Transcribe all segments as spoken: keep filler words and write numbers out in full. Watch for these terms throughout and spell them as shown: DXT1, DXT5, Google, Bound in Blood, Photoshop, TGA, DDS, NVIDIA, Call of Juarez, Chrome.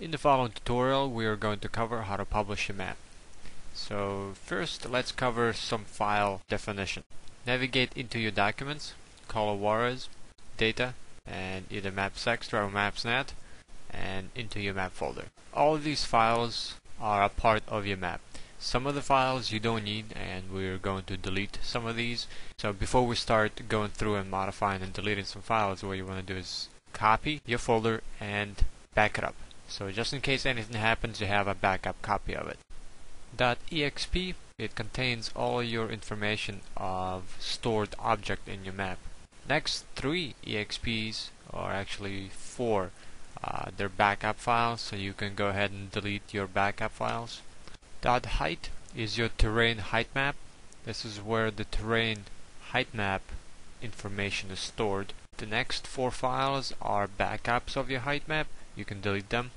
In the following tutorial we are going to cover how to publish a map. So first let's cover some file definition. Navigate into your documents, Call of Juarez, data, and either maps extra or maps net, and into your map folder. All of these files are a part of your map. Some of the files you don't need and we're going to delete some of these. So before we start going through and modifying and deleting some files, what you want to do is copy your folder and back it up. So just in case anything happens, you have a backup copy of it. .exp, it contains all your information of stored object in your map. Next three exps, or actually four, uh, they're backup files, so you can go ahead and delete your backup files. .height is your terrain height map. This is where the terrain height map information is stored. The next four files are backups of your height map. You can delete them.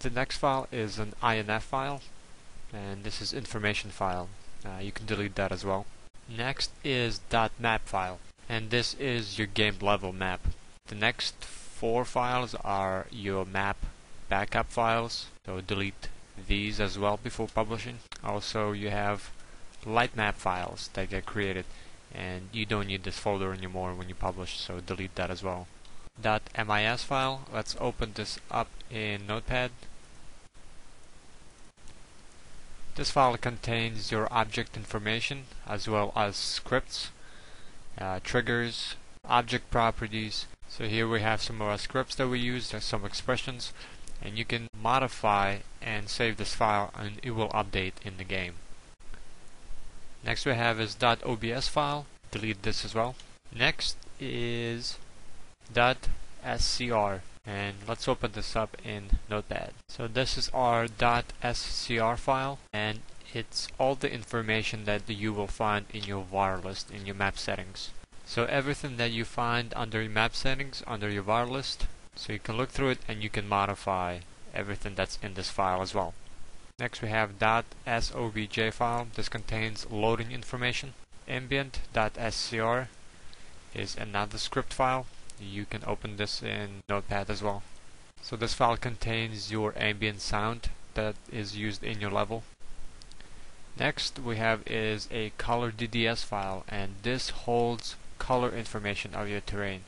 The next file is an I N F file, and this is information file. Uh, you can delete that as well. Next is .map file, and this is your game level map. The next four files are your map backup files, so delete these as well before publishing. Also, you have light map files that get created, and you don't need this folder anymore when you publish, so delete that as well. .mis file, let's open this up in Notepad. This file contains your object information as well as scripts, uh, triggers, object properties. So here we have some of our scripts that we use, there's some expressions, and you can modify and save this file and it will update in the game. Next we have is .obs file, delete this as well. Next is .scr, and let's open this up in Notepad. So this is our .scr file, and it's all the information that you will find in your var list in your map settings. So everything that you find under your map settings, under your var list, so you can look through it and you can modify everything that's in this file as well. Next we have .sobj file. This contains loading information. Ambient.scr is another script file. You can open this in Notepad as well. So this file contains your ambient sound that is used in your level. Next we have is a color D D S file, and this holds color information of your terrain.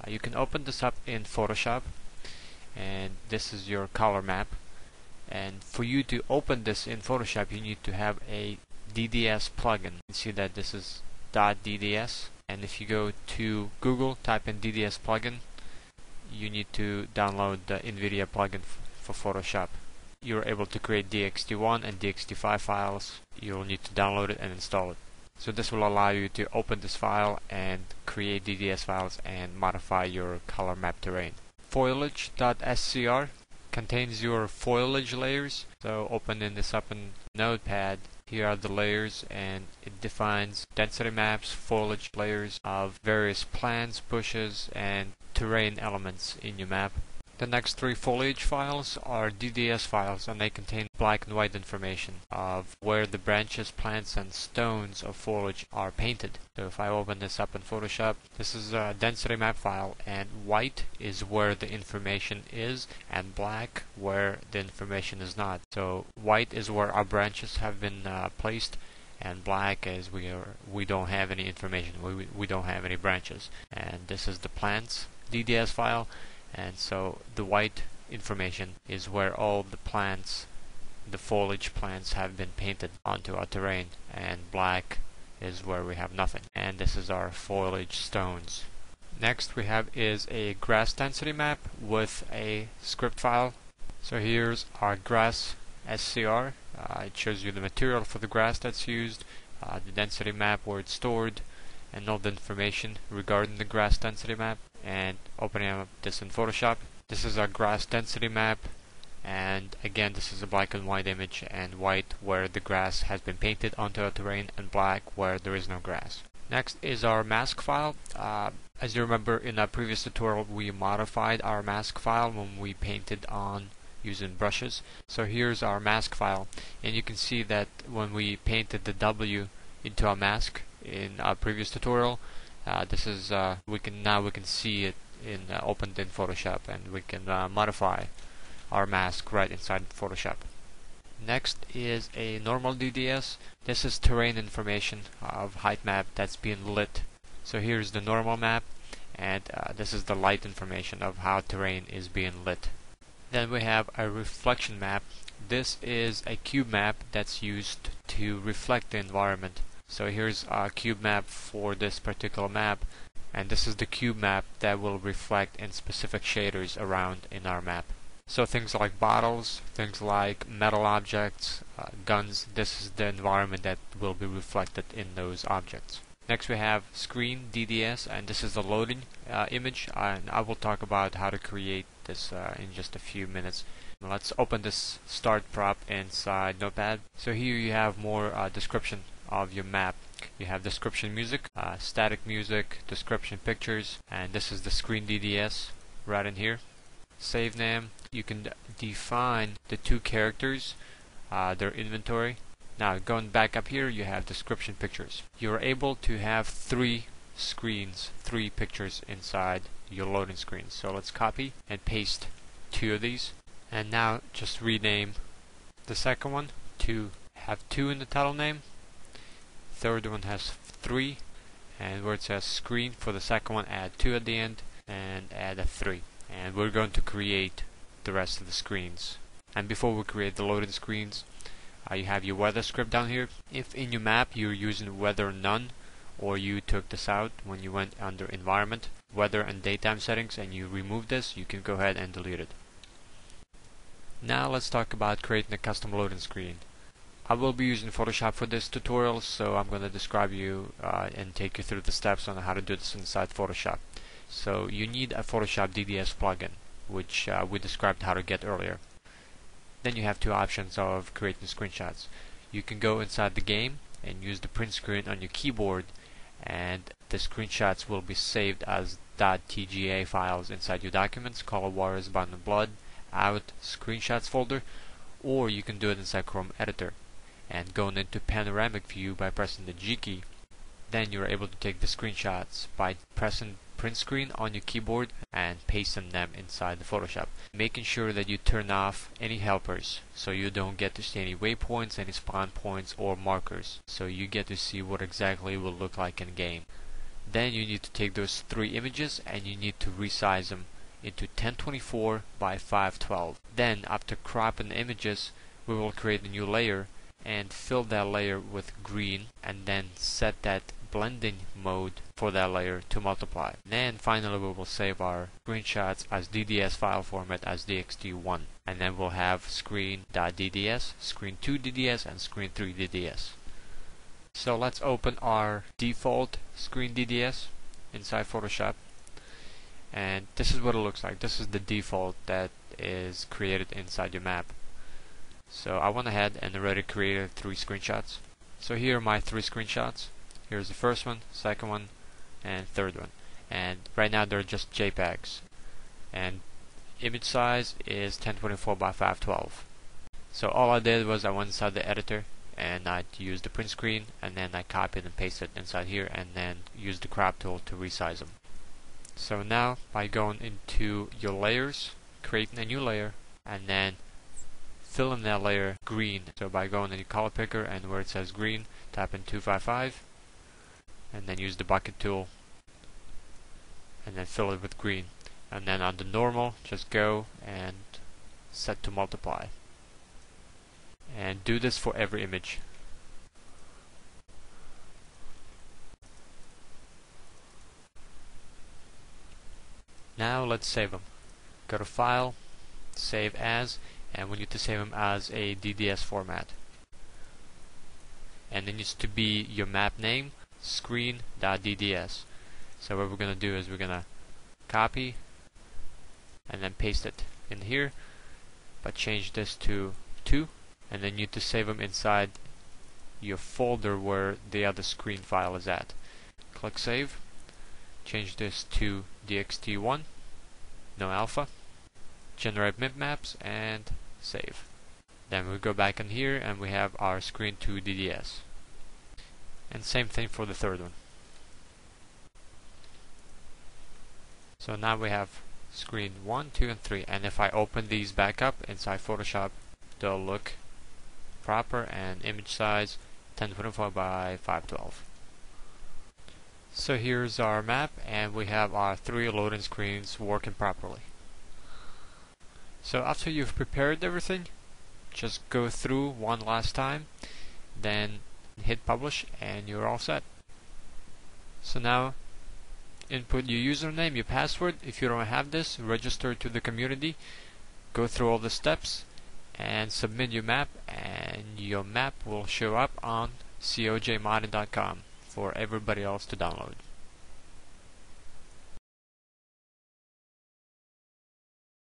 Uh, you can open this up in Photoshop, and this is your color map. And for you to open this in Photoshop, you need to have a D D S plugin. You can see that this is .dds. And if you go to Google, type in D D S plugin, you need to download the NVIDIA plugin for Photoshop. You're able to create D X T one and D X T five files. You'll need to download it and install it. So this will allow you to open this file and create D D S files and modify your color map terrain. Foliage.scr contains your foliage layers. So opening this up in Notepad, here are the layers, and it defines density maps, foliage layers of various plants, bushes, and terrain elements in your map. The next three foliage files are D D S files, and they contain black and white information of where the branches, plants, and stones of foliage are painted. So if I open this up in Photoshop, this is a density map file, and white is where the information is and black where the information is not. So white is where our branches have been uh, placed, and black is we are we don't have any information, we, we don't have any branches. And this is the plants D D S file, and so the white information is where all the plants, the foliage plants, have been painted onto our terrain, and black is where we have nothing. And this is our foliage stones. Next we have is a grass density map with a script file. So here's our grass S C R. Uh, it shows you the material for the grass that's used, uh, the density map where it's stored, and all the information regarding the grass density map. And opening up this in Photoshop, this is our grass density map, and again this is a black and white image, and white where the grass has been painted onto our terrain and black where there is no grass. Next is our mask file. Uh, as you remember, in our previous tutorial we modified our mask file when we painted on using brushes. So here's our mask file, and you can see that when we painted the W into our mask in our previous tutorial, Uh, this is uh, we can now we can see it in uh, opened in Photoshop, and we can uh, modify our mask right inside Photoshop. Next is a normal D D S. This is terrain information of height map that's being lit. So here's the normal map, and uh, this is the light information of how terrain is being lit. Then we have a reflection map. This is a cube map that's used to reflect the environment. So here's a cube map for this particular map, and this is the cube map that will reflect in specific shaders around in our map. So things like bottles, things like metal objects, uh, guns, this is the environment that will be reflected in those objects. Next we have screen D D S, and this is the loading uh, image, and I will talk about how to create this uh, in just a few minutes. Let's open this start prop inside Notepad. So here you have more uh, description of your map. You have description music, uh, static music, description pictures, and this is the screen D D S right in here. Save name. You can define the two characters, uh, their inventory. Now going back up here, you have description pictures. You're able to have three screens, three pictures inside your loading screen. So let's copy and paste two of these. And now just rename the second one to have two in the title name. Third one has three. And where it says screen, for the second one, add two at the end and add a three. And we're going to create the rest of the screens. And before we create the loading screens, uh, you have your weather script down here. If in your map you're using weather none, or you took this out when you went under environment, weather and daytime settings, and you remove this, you can go ahead and delete it. Now let's talk about creating a custom loading screen. I will be using Photoshop for this tutorial, so I'm going to describe you uh, and take you through the steps on how to do this inside Photoshop. So you need a Photoshop D D S plugin, which uh, we described how to get earlier. Then you have two options of creating screenshots. You can go inside the game and use the print screen on your keyboard, and the screenshots will be saved as .tga files inside your documents, Call of Juarez, Bound in Blood, Out, Screenshots folder, or you can do it inside Chrome Editor. And going into Panoramic View by pressing the G key, then you're able to take the screenshots by pressing print screen on your keyboard and pasting them inside the Photoshop, making sure that you turn off any helpers so you don't get to see any waypoints, any spawn points, or markers, so you get to see what exactly it will look like in game. Then you need to take those three images and you need to resize them into ten twenty-four by five twelve. Then after cropping the images, we will create a new layer and fill that layer with green, and then set that blending mode for that layer to multiply. Then finally we will save our screenshots as D D S file format as D X T one, and then we'll have screen.dds, screen two D D S, and screen three D D S. So let's open our default screen D D S inside Photoshop, and this is what it looks like. This is the default that is created inside your map. So I went ahead and already created three screenshots. So here are my three screenshots. Here's the first one, second one, and third one. And right now they're just JPEGs. And image size is ten twenty-four by five twelve. So all I did was I went inside the editor and I used the print screen, and then I copied and pasted it inside here, and then used the crop tool to resize them. So now by going into your layers, creating a new layer, and then fill in that layer green. So by going into color picker and where it says green, type in two fifty-five, and then use the bucket tool, and then fill it with green. And then on the normal, just go and set to multiply. And do this for every image. Now let's save them. Go to File, Save As, and we need to save them as a D D S format, and it needs to be your map name, screen.dds. So what we're gonna do is we're gonna copy and then paste it in here, but change this to two, and then you need to save them inside your folder where the other screen file is at. Click Save, change this to D X T one, no alpha, generate mipmaps, and save. Then we go back in here and we have our screen two D D S. And same thing for the third one. So now we have screen one, two, and three. And if I open these back up inside Photoshop, they'll look proper, and image size ten twenty-four by five twelve. So here's our map, and we have our three loading screens working properly. So after you've prepared everything, just go through one last time, then hit publish, and you're all set. So now input your username, your password. If you don't have this, register to the community, go through all the steps, and submit your map, and your map will show up on cojmodding dot com for everybody else to download.